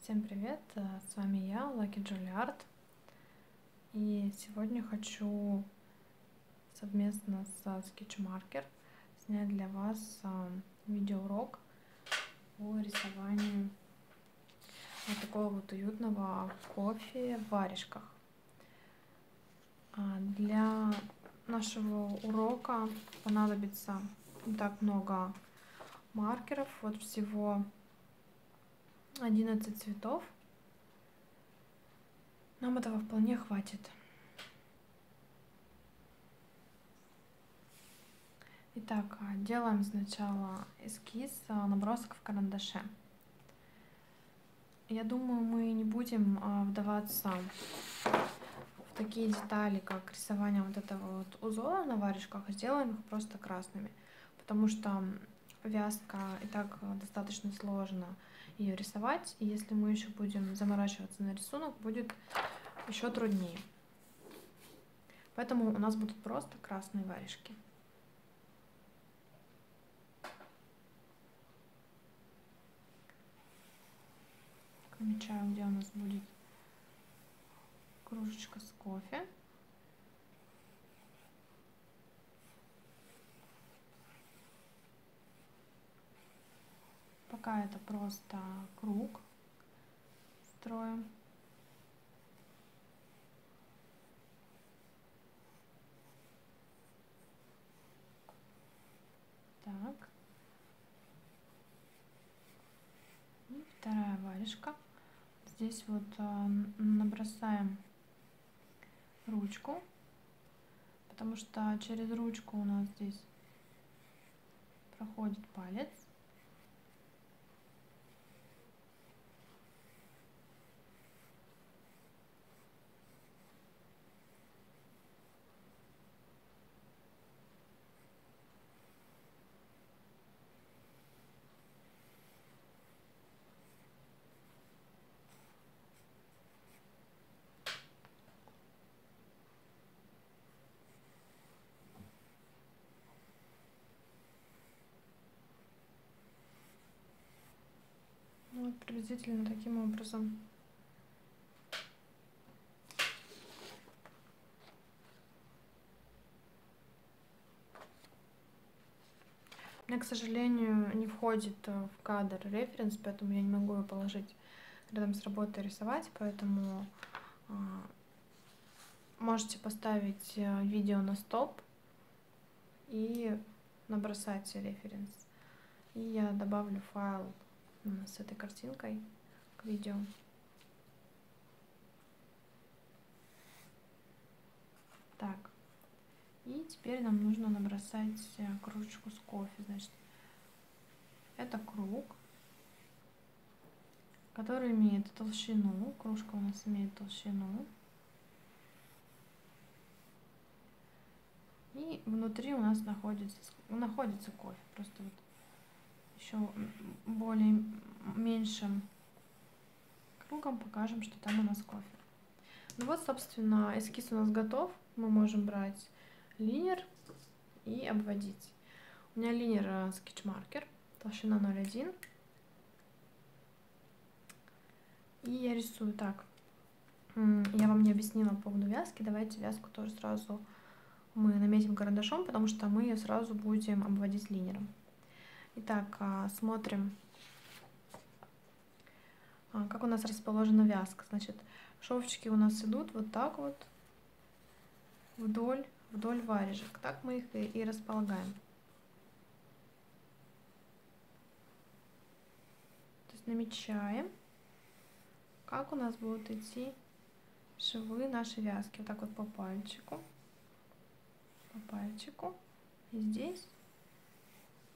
Всем привет, с вами я, Лаки Джулиард, и сегодня хочу совместно с Sketchmarker снять для вас видеоурок по рисованию вот такого вот уютного кофе в варежках. Для нашего урока понадобится не так много маркеров, вот всего 11 цветов. Нам этого вполне хватит. Итак, делаем сначала эскиз набросок в карандаше. Я думаю, мы не будем вдаваться в такие детали, как рисование вот этого вот узора на варежках, сделаем их просто красными, потому что вязка и так достаточно сложно ее рисовать, и если мы еще будем заморачиваться на рисунок, будет еще труднее. Поэтому у нас будут просто красные варежки. Отмечаем, где у нас будет кружечка с кофе. Пока это просто круг строим. Так. И вторая варежка. Здесь вот набросаем ручку, потому что через ручку у нас здесь проходит палец. Приблизительно таким образом. У меня, к сожалению, не входит в кадр референс, поэтому я не могу его положить рядом с работой рисовать, поэтому можете поставить видео на стоп и набросать референс. И я добавлю файл с этой картинкой к видео. Так, и теперь нам нужно набросать кружечку с кофе. Значит, это круг, который имеет толщину, кружка у нас имеет толщину, и внутри у нас находится кофе, просто вот еще более меньшим кругом покажем, что там у нас кофе. Ну вот, собственно, эскиз у нас готов. Мы можем брать линер и обводить. У меня линер Sketchmarker, толщина 0,1. И я рисую так. Я вам не объяснила по поводу вязки. Давайте вязку тоже сразу мы наметим карандашом, потому что мы ее сразу будем обводить линером. Итак, смотрим, как у нас расположена вязка. Значит, шовчики у нас идут вот так вот вдоль варежек. Так мы их и располагаем. То есть намечаем, как у нас будут идти швы нашей вязки. Вот так вот по пальчику. И здесь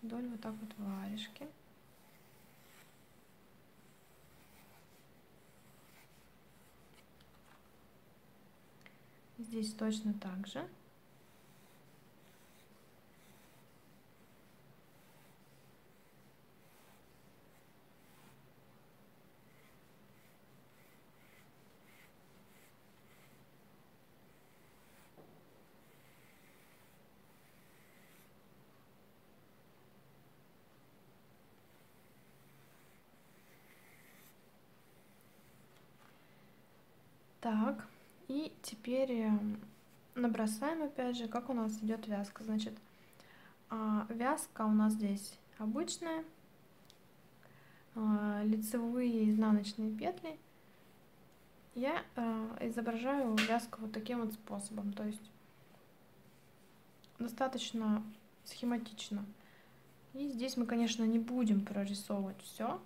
вдоль вот так вот варежки. Здесь точно так же. Так, и теперь набросаем опять же, как у нас идет вязка. Значит, вязка у нас здесь обычная, лицевые и изнаночные петли. Я изображаю вязку вот таким вот способом, то есть достаточно схематично. И здесь мы, конечно, не будем прорисовывать все.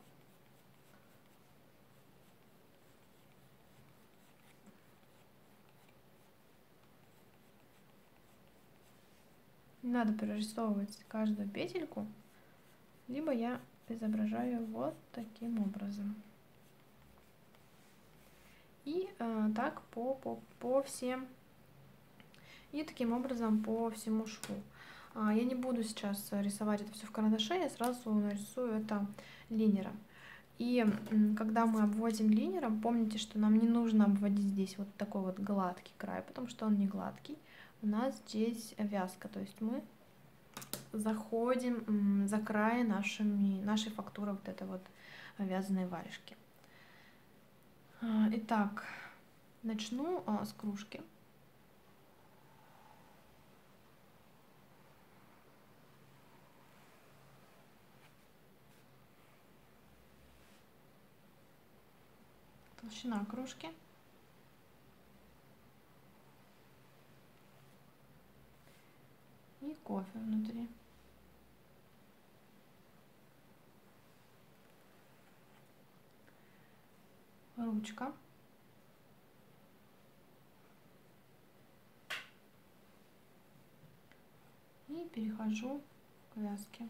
Надо прорисовывать каждую петельку, либо я изображаю вот таким образом. И так по всем, и таким образом по всему шву. Я не буду сейчас рисовать это все в карандаше, я сразу нарисую это линером. И когда мы обводим линером, помните, что нам не нужно обводить здесь вот такой вот гладкий край, потому что он не гладкий. У нас здесь вязка, то есть мы заходим за край нашей фактуры вот этой вот вязаной варежки. Итак, начну с кружки. Толщина кружки. И кофе внутри. Ручка. И перехожу к вязке.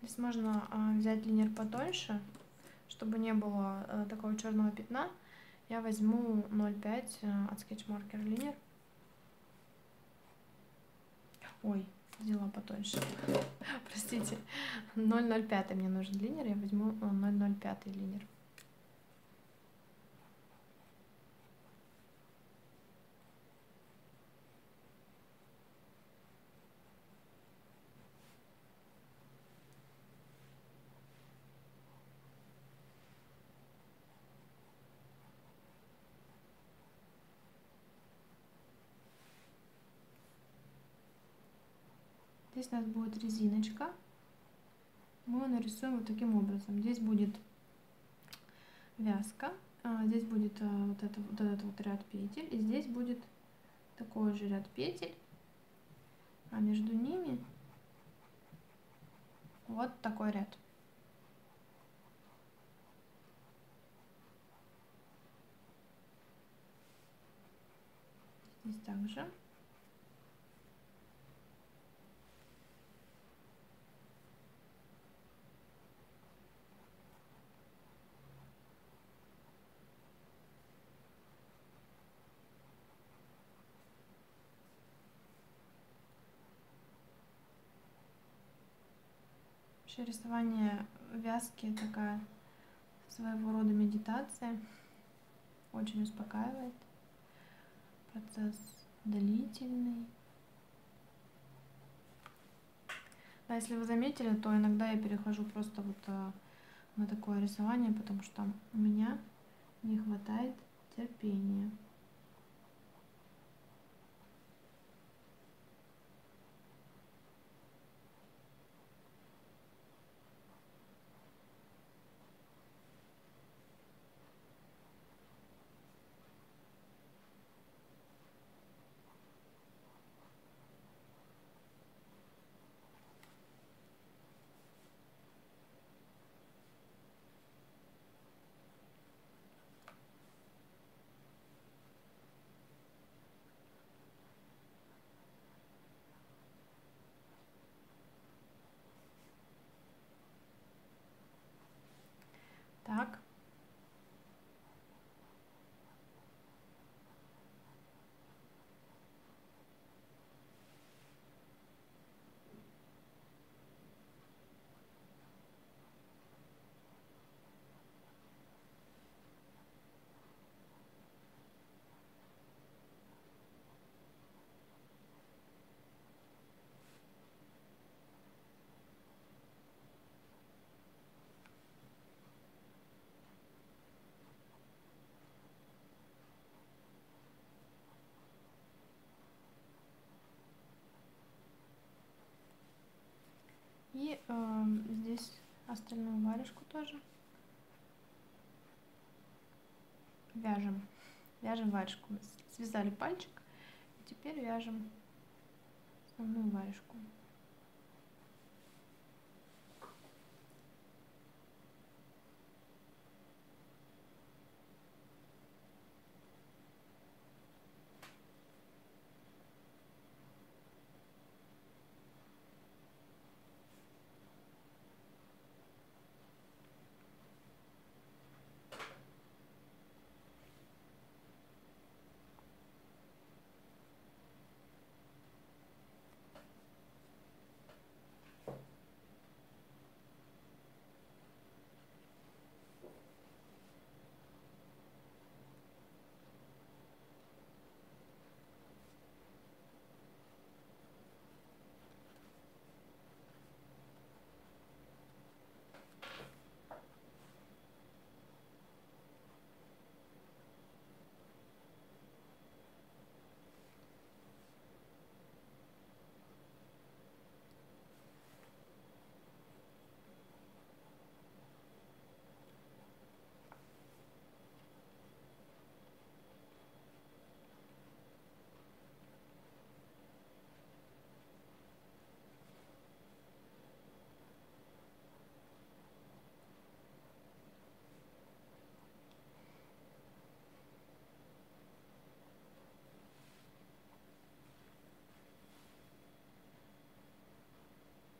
Здесь можно взять линер потоньше, чтобы не было такого черного пятна. Я возьму 0,5 от скетчмаркера линер. Ой, взяла потоньше. Простите. 0,05 мне нужен линер, я возьму 0,05 линер. Здесь у нас будет резиночка, мы нарисуем вот таким образом. Здесь будет вязка, здесь будет вот этот вот ряд петель, и здесь будет такой же ряд петель, а между ними вот такой ряд. Здесь также. Рисование вязки такая своего рода медитация, очень успокаивает, процесс длительный. Да, если вы заметили, то иногда я перехожу просто вот на такое рисование, потому что у меня не хватает терпения. здесь остальную варежку тоже вяжем. Вяжем варежку. Связали пальчик, и теперь вяжем основную варежку.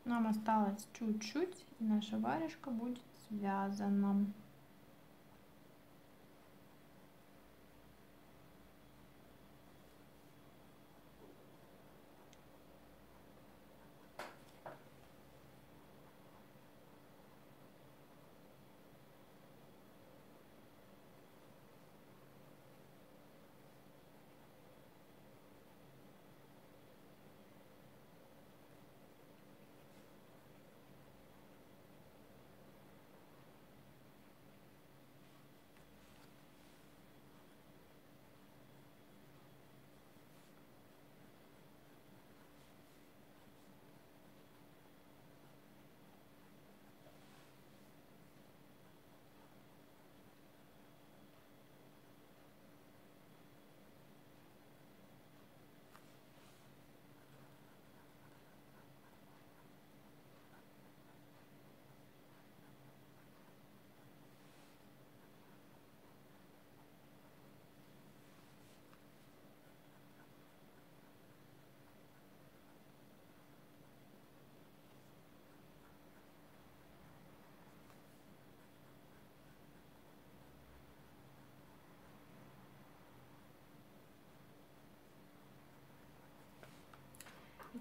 Нам осталось чуть-чуть, и наша варежка будет связана.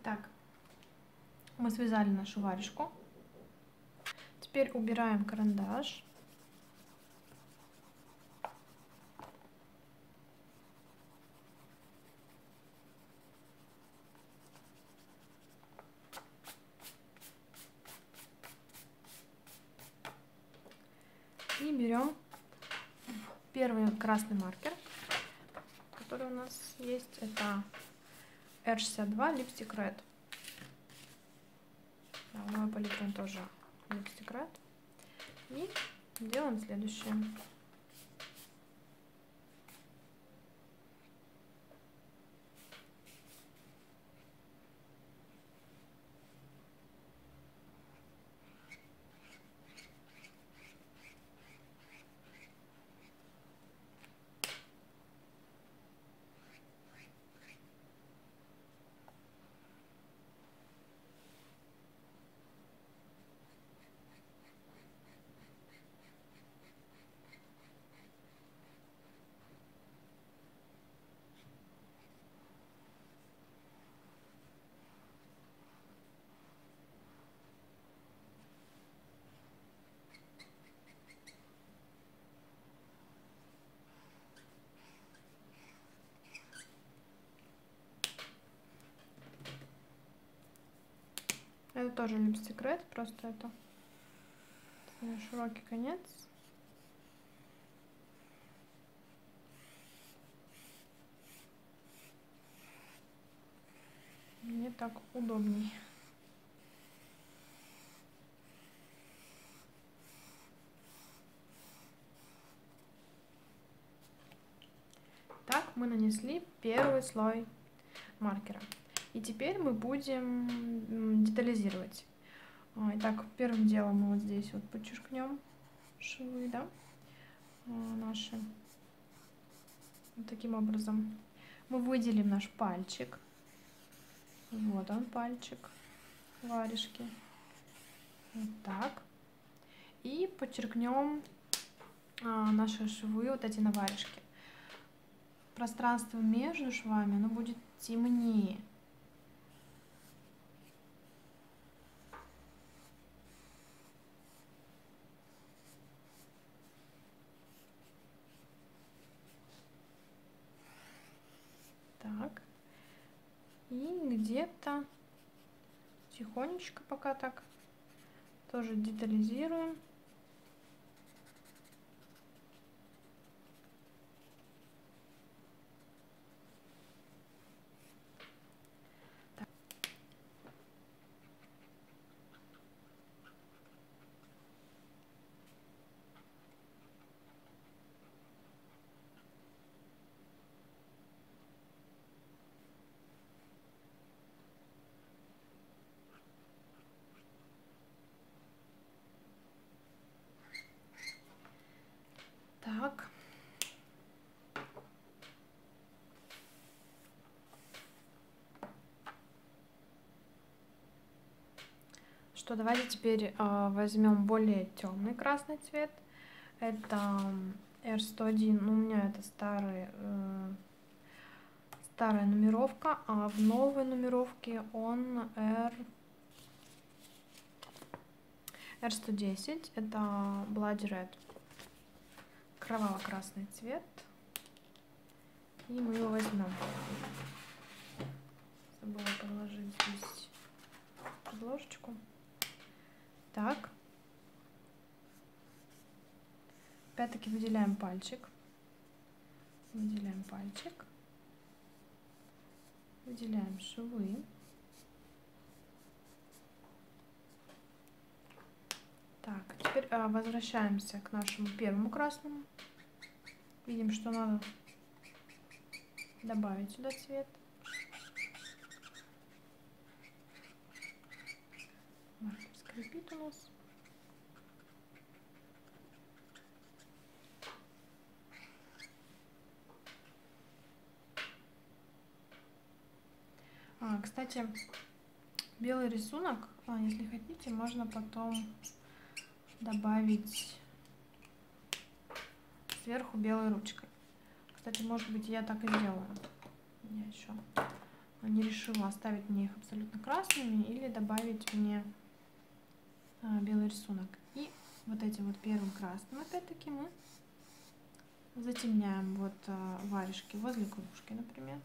Так, мы связали нашу варежку. Теперь убираем карандаш. И берем первый красный маркер, который у нас есть. Это R62 Lipstick Red. Да, мой палитрон тоже Lipstick Red. И делаем следующее. Это тоже Lipstick Red, просто это широкий конец. Мне так удобней. мы нанесли первый слой маркера. И теперь мы будем детализировать. Итак, первым делом мы вот здесь вот подчеркнем швы, да, наши. Вот таким образом. Мы выделим наш пальчик. Вот он, пальчик, варежки. Вот так. И подчеркнем наши швы, вот эти на варежке. Пространство между швами, оно будет темнее. Так. И где-то тихонечко пока так тоже детализируем. Что, давайте теперь возьмем более темный красный цвет. Это R101. Ну, у меня это старая нумеровка, а в новой нумеровке он R110. Это Bloody Red. Кроваво-красный цвет. И мы его возьмем. Забыла положить здесь подложечку. Так, опять-таки выделяем пальчик, выделяем пальчик, выделяем швы. Так, теперь возвращаемся к нашему первому красному. Видим, что надо добавить сюда цвет. Скрипит у нас. Кстати, белый рисунок, если хотите, можно потом добавить сверху белой ручкой. Кстати, может быть, я так и сделаю. Я еще не решила, оставить мне их абсолютно красными или добавить мне белый рисунок. И вот этим вот первым красным опять-таки мы затемняем вот варежки возле кружки, например.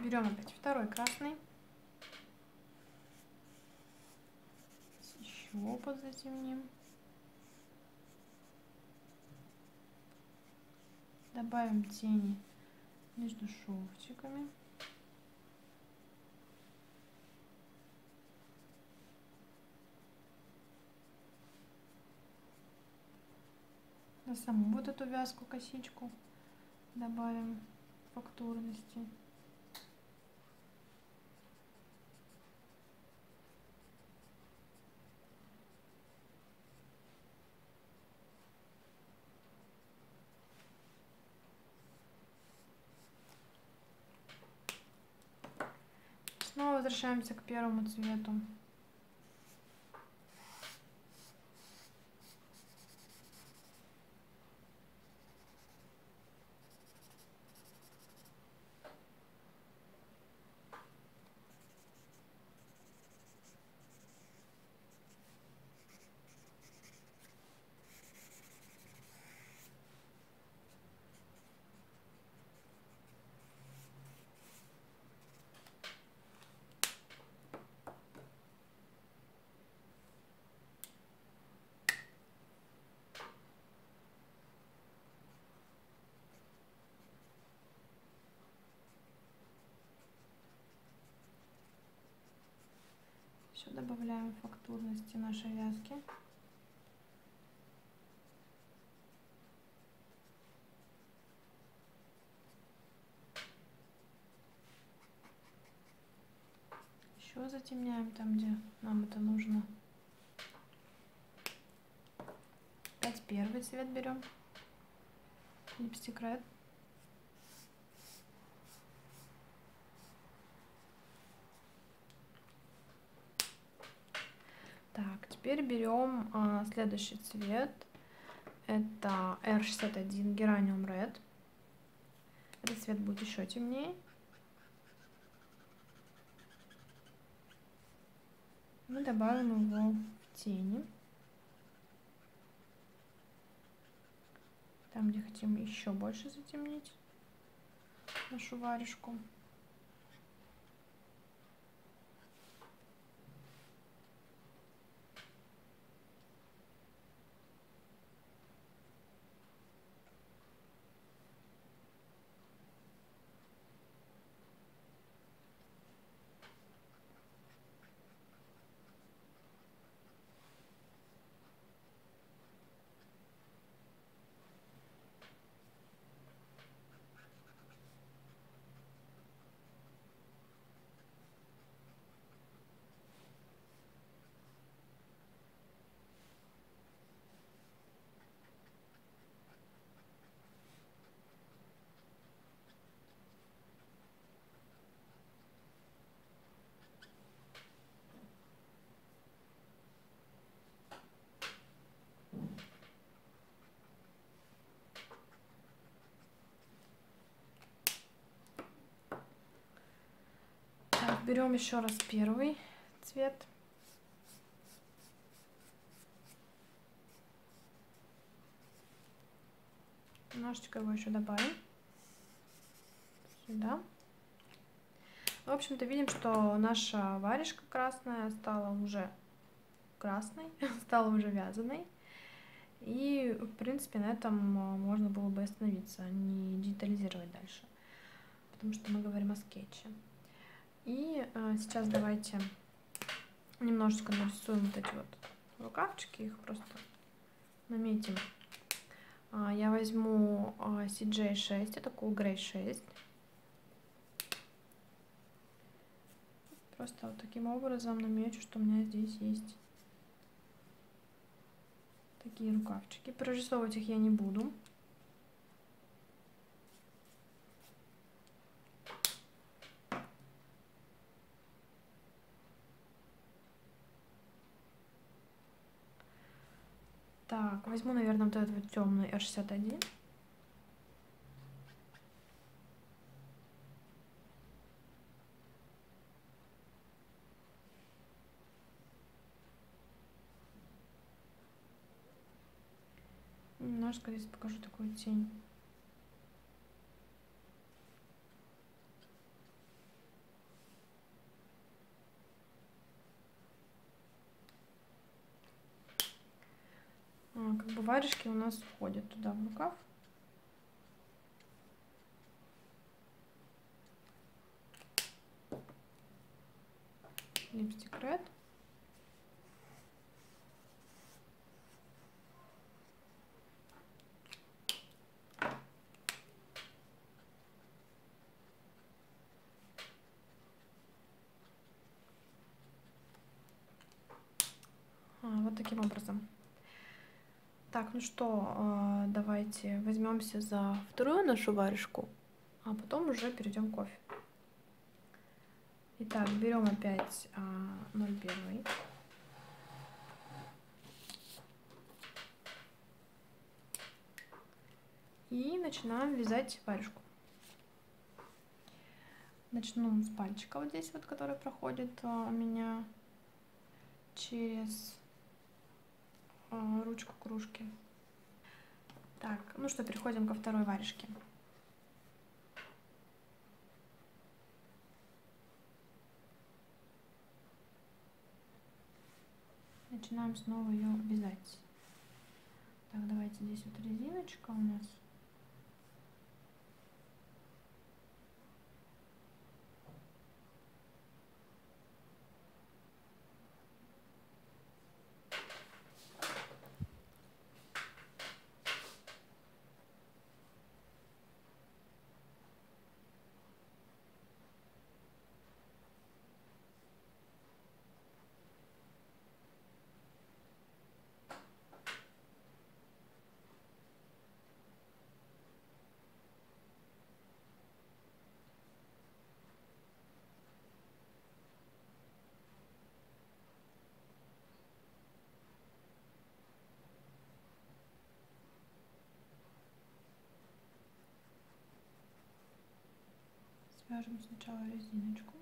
Берем опять второй красный. Еще позатемним. Добавим тени между шовчиками. На саму вот эту вязкую косичку добавим фактурности. Снова возвращаемся к первому цвету. Все добавляем фактурности нашей вязки. Еще затемняем там, где нам это нужно. Опять первый цвет берем. Lipstick Red. Так, теперь берем следующий цвет. Это R61 Geranium Red. Этот цвет будет еще темнее. Мы добавим его в тени. Там, где хотим еще больше затемнить нашу варежку. Берем еще раз первый цвет. Немножечко его еще добавим. Сюда. В общем-то, видим, что наша варежка красная стала уже красной, стала уже вязаной. И, в принципе, на этом можно было бы остановиться, не детализировать дальше. Потому что мы говорим о скетче. И сейчас давайте немножечко нарисуем вот эти вот рукавчики, их просто наметим. Я возьму CJ6, это Cold Grey 6. Просто вот таким образом намечу, что у меня здесь есть такие рукавчики. Прорисовывать их я не буду. Так, возьму, наверное, вот этот вот темный R61. Немножко здесь покажу такую тень. Как бы варежки у нас входят туда в рукав. Lipstick Red. Вот таким образом. Так, ну что, давайте возьмемся за вторую нашу варежку, а потом уже перейдем к кофе. Итак, берем опять 0,1. И начинаем вязать варежку. Начну с пальчика вот здесь, вот, который проходит у меня через ручку кружки. Так, ну что, переходим ко второй варежке. Начинаем снова ее вязать. Так, давайте здесь вот резиночка у нас. Вяжем сначала резиночку.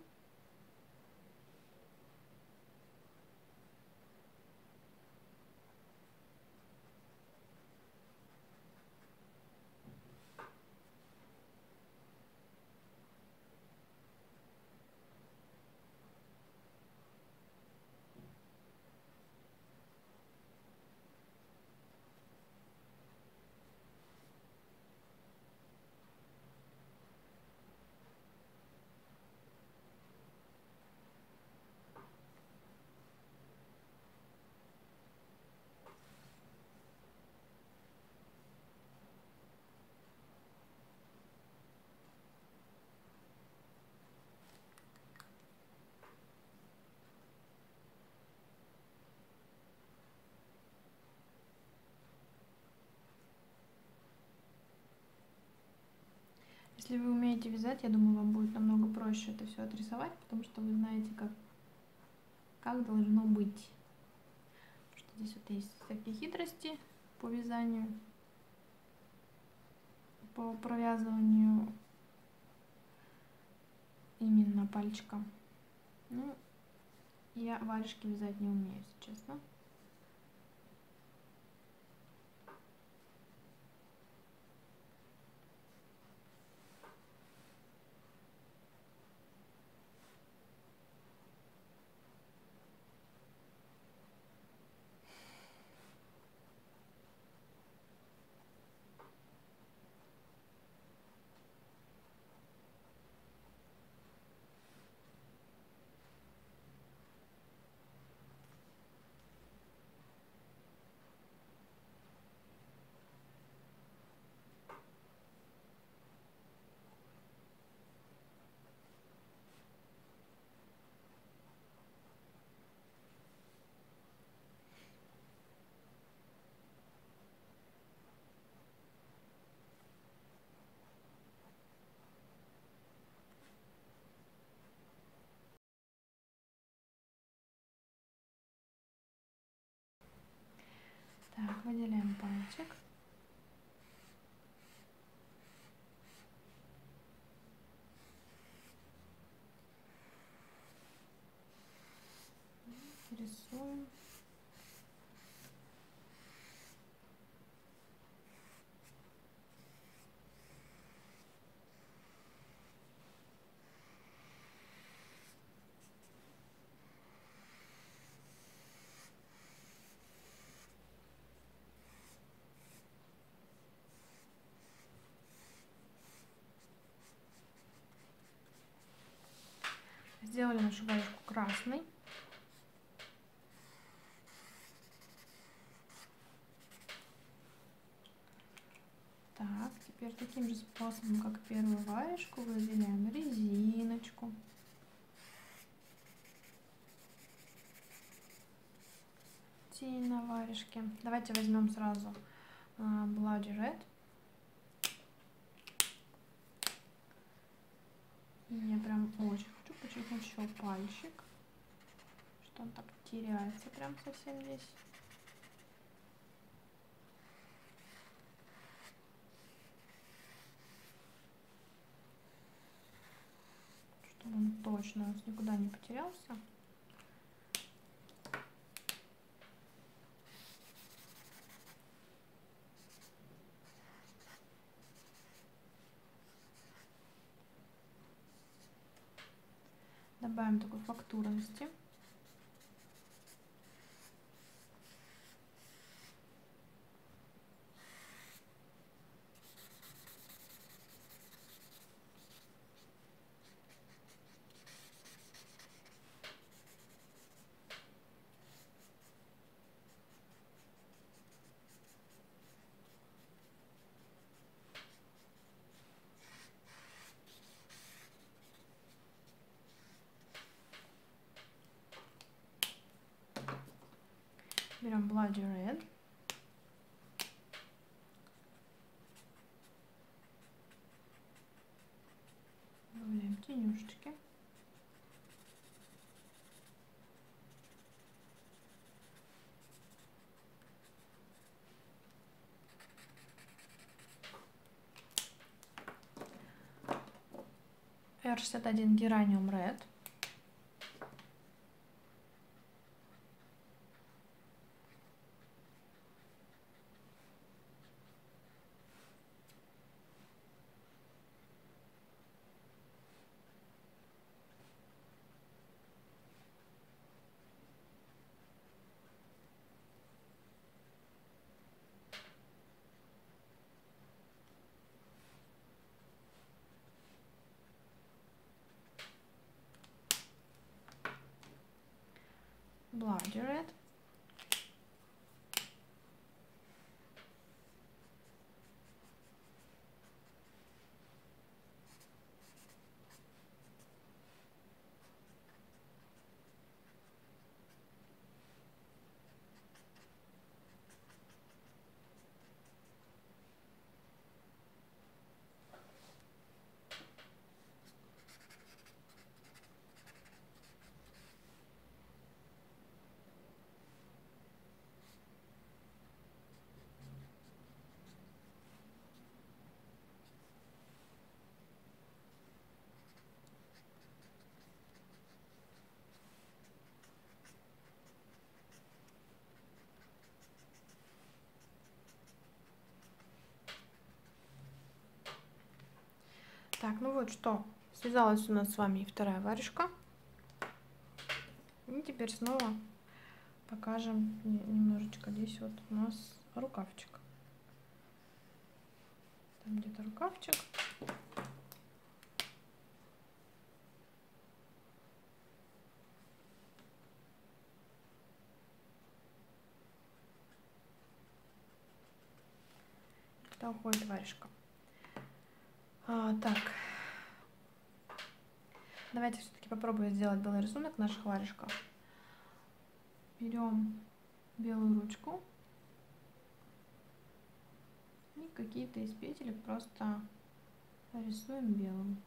Если вы умеете вязать, я думаю, вам будет намного проще это все отрисовать, потому что вы знаете, как должно быть. Что здесь вот есть всякие хитрости по вязанию, по провязыванию именно пальчика. Ну, я варежки вязать не умею, если честно. Так, выделяем пальчик. Рисуем. Сделали нашу варежку красной. Так, теперь таким же способом, как первую варежку, выделяем резиночку. Тень на варежке. Давайте возьмем сразу Bloody Red. Я прям очень хочу подчеркнуть еще пальчик, что он так теряется прям совсем здесь. Чтобы он точно никуда не потерялся. Добавим такой фактурности. Берем Bloody Red. Добавляем тенюшечки. PR61 Geranium Red. Bloody Red. Так, ну вот что, связалась у нас с вами вторая варежка. И теперь снова покажем немножечко здесь вот у нас рукавчик. Там где-то рукавчик. Туда уходит варежка. Так, давайте все-таки попробую сделать белый рисунок наших варежков. Берем белую ручку и какие-то из петель просто рисуем белым.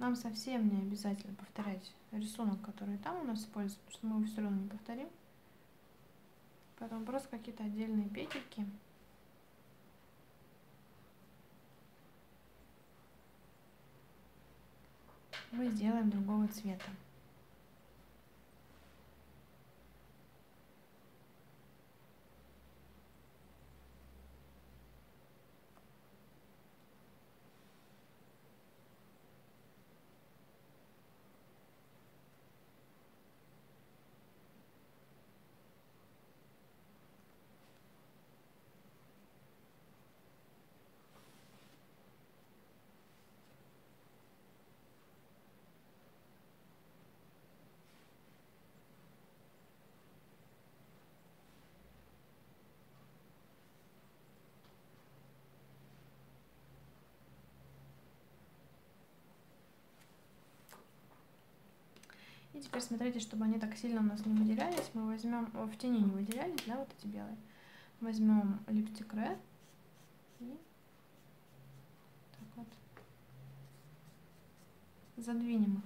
Нам совсем не обязательно повторять рисунок, который там у нас используется, потому что мы его все равно не повторим. Поэтому просто какие-то отдельные петельки. Мы сделаем другого цвета. Теперь смотрите, чтобы они так сильно у нас не выделялись, мы возьмем, в тени не выделялись, да, вот эти белые. Возьмем Lipstick Red и так вот задвинем их.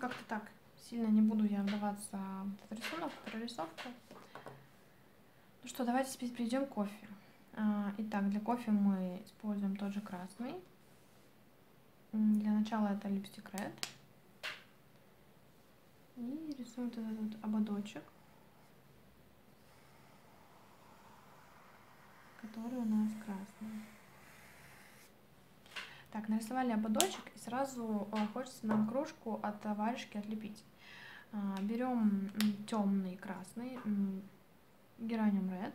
Как-то так. Сильно не буду я вдаваться в рисунок, в прорисовку. Ну что, давайте теперь перейдем к кофе. Итак, для кофе мы используем тот же красный. Для начала это Lipstick Red. И рисуем вот этот ободочек, который у нас красный. Так, нарисовали ободочек, и сразу хочется нам кружку от варежки отлепить. Берем темный красный, Geranium Red.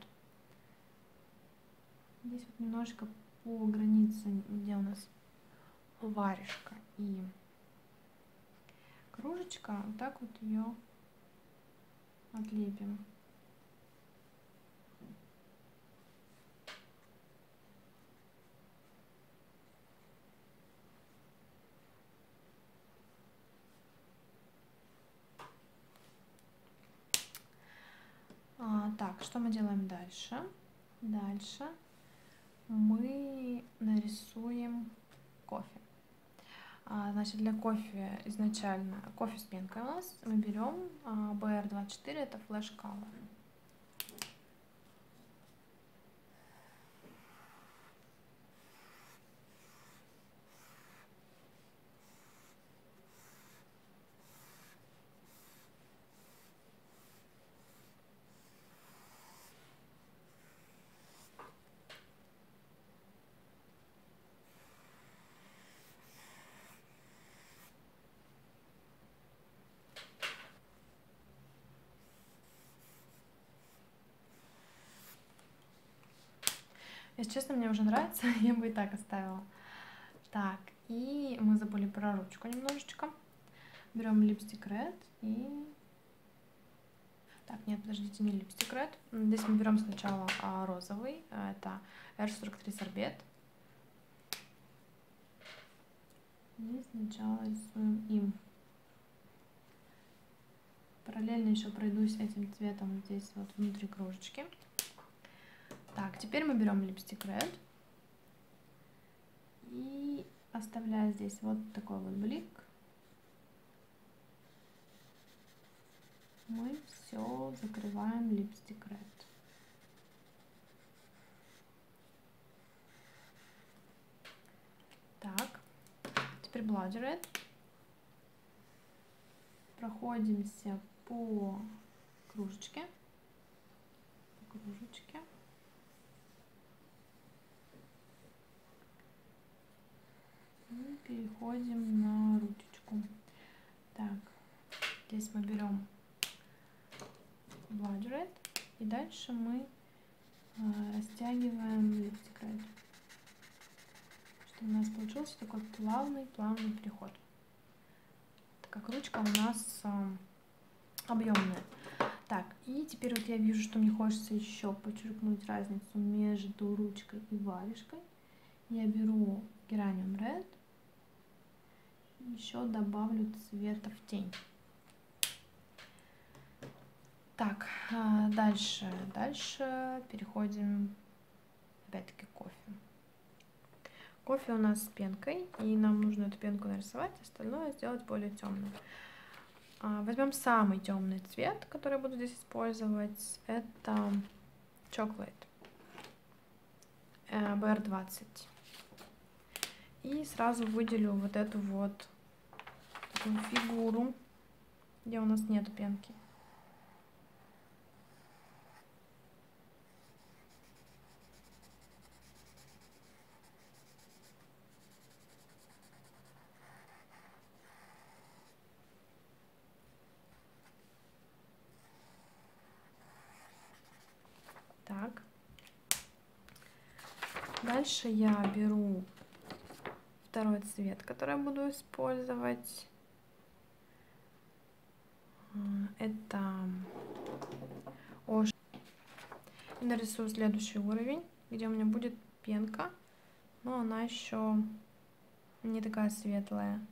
Здесь вот немножко по границе, где у нас варежка и кружечка, вот так вот ее отлепим. Так, что мы делаем дальше? Дальше мы нарисуем кофе. Значит, для кофе изначально кофе с пенкой у нас. Мы берем BR24, это Flesh Color. Если честно, мне уже нравится, я бы и так оставила. Так, и мы забыли про ручку немножечко. Берем Lipstick Red и... Так, нет, подождите, не Lipstick Red. Здесь мы берем сначала розовый, это R43 Sorbet. И сначала рисуем им. Параллельно еще пройдусь этим цветом здесь вот внутри кружечки. Так, теперь мы берем Lipstick Red и оставляя здесь вот такой вот блик, мы все закрываем Lipstick Red. Так, теперь Bloody Red. Проходимся по кружечке. И переходим на ручечку. Так, здесь мы берем Blood Red и дальше мы растягиваем Lipstick Red, чтобы у нас получился такой плавный переход, так как ручка у нас объемная. Так, и теперь вот я вижу, что мне хочется еще подчеркнуть разницу между ручкой и варежкой. Я беру Geranium Red, еще добавлю цвета в тень. Так, дальше переходим опять-таки к кофе. Кофе у нас с пенкой, и нам нужно эту пенку нарисовать, остальное сделать более темным. Возьмем самый темный цвет, который я буду здесь использовать, это Chocolate BR20. И сразу выделю вот эту вот такую фигуру, где у нас нет пенки. Так. Дальше я беру второй цвет, который я буду использовать, это Ocean. И нарисую следующий уровень, где у меня будет пенка, но она еще не такая светлая.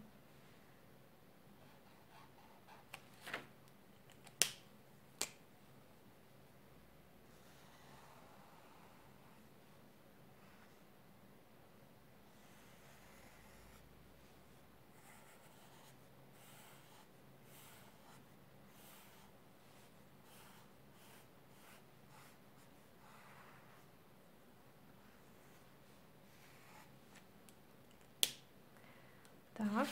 Так,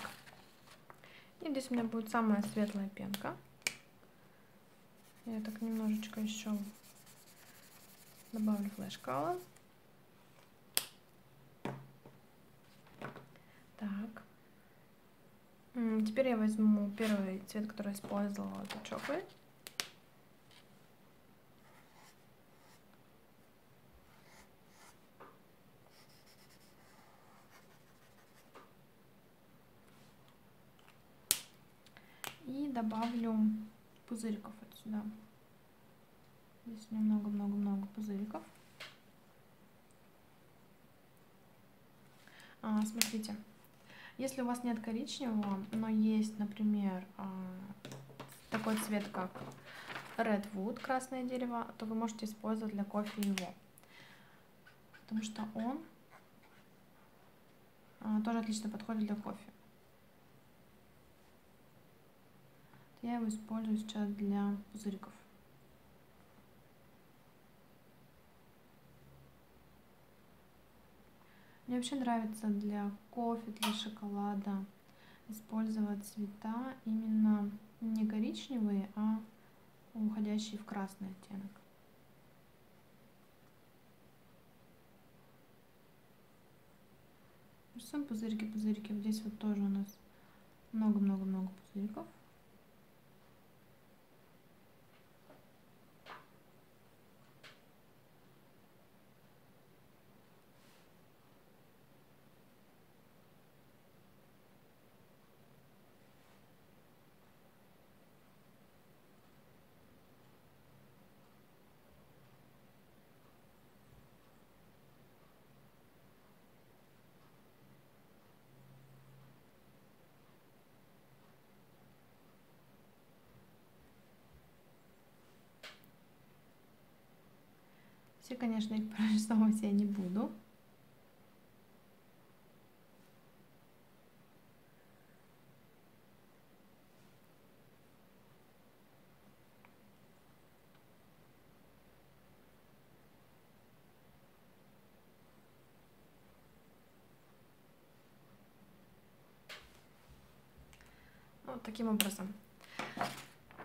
и здесь у меня будет самая светлая пенка. Я так немножечко еще добавлю Flesh Color. Так, Теперь я возьму первый цвет, который использовала, это Chocolate. И добавлю пузырьков отсюда. Здесь у меня много-много-много пузырьков. Смотрите, если у вас нет коричневого, но есть, например, такой цвет, как Red Wood, красное дерево, то вы можете использовать для кофе его. Потому что он тоже отлично подходит для кофе. Я его использую сейчас для пузырьков. Мне вообще нравится для кофе, для шоколада использовать цвета именно не коричневые, а уходящие в красный оттенок. Рисуем пузырьки. Здесь вот тоже у нас много-много-много пузырьков. Все, конечно, их прорисовывать я не буду. Вот таким образом.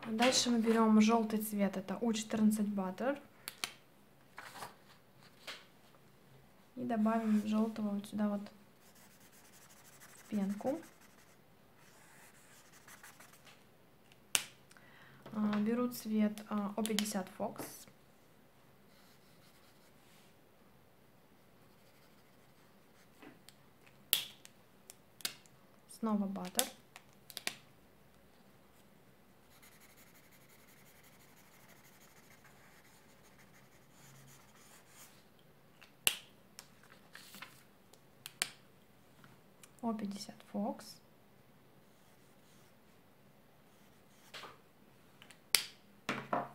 Дальше мы берем желтый цвет, это U14 Butter. И добавим желтого вот сюда вот в пенку. Беру цвет O50 Fox. Снова Butter. O50 Fox.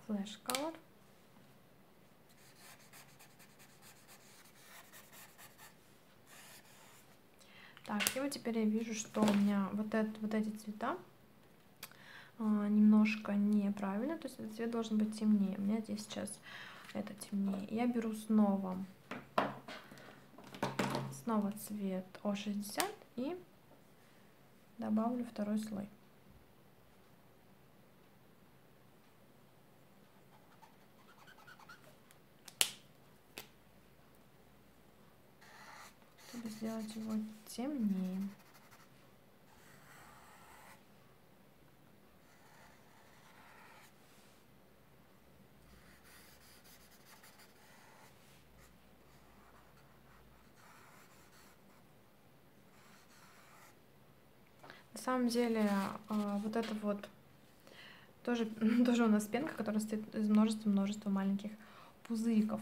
Flesh Color. Так, и вот теперь я вижу, что у меня вот эти цвета немножко неправильно. То есть этот цвет должен быть темнее. У меня здесь сейчас это темнее. Я беру снова цвет O60 и добавлю второй слой. Чтобы сделать его темнее. На самом деле, вот это вот тоже у нас пенка, которая состоит из множества-множества маленьких пузырьков.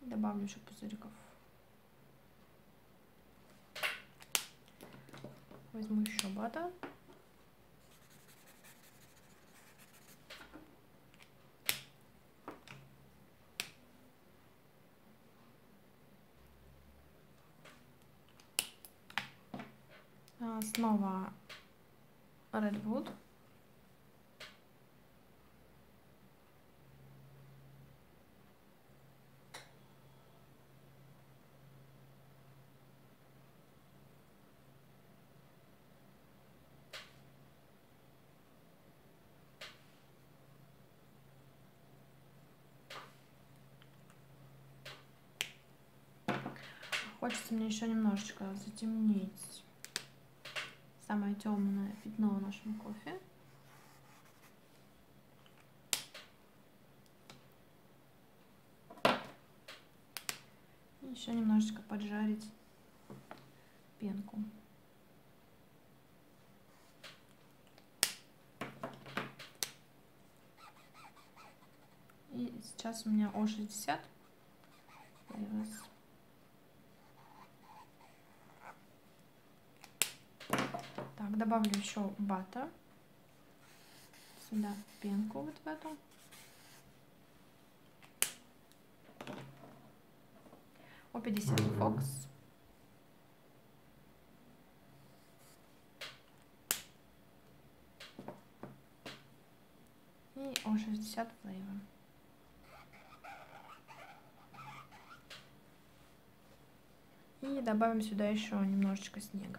Добавлю еще пузырьков. Возьму еще Butter. Снова Red Wood. Хочется мне еще немножечко затемнить самое темное пятно в нашем кофе. Еще немножечко поджарить пенку. И сейчас у меня О60. Так, добавлю еще баттер. Сюда пенку вот в эту. О50 Fox. И О60 Flavor. И добавим сюда еще немножечко снега.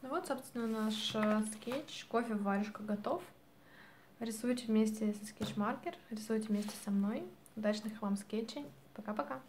Ну вот, собственно, наш скетч «Кофе в варежках» готов. Рисуйте вместе со скетч-маркер, рисуйте вместе со мной. Удачных вам скетчей. Пока-пока!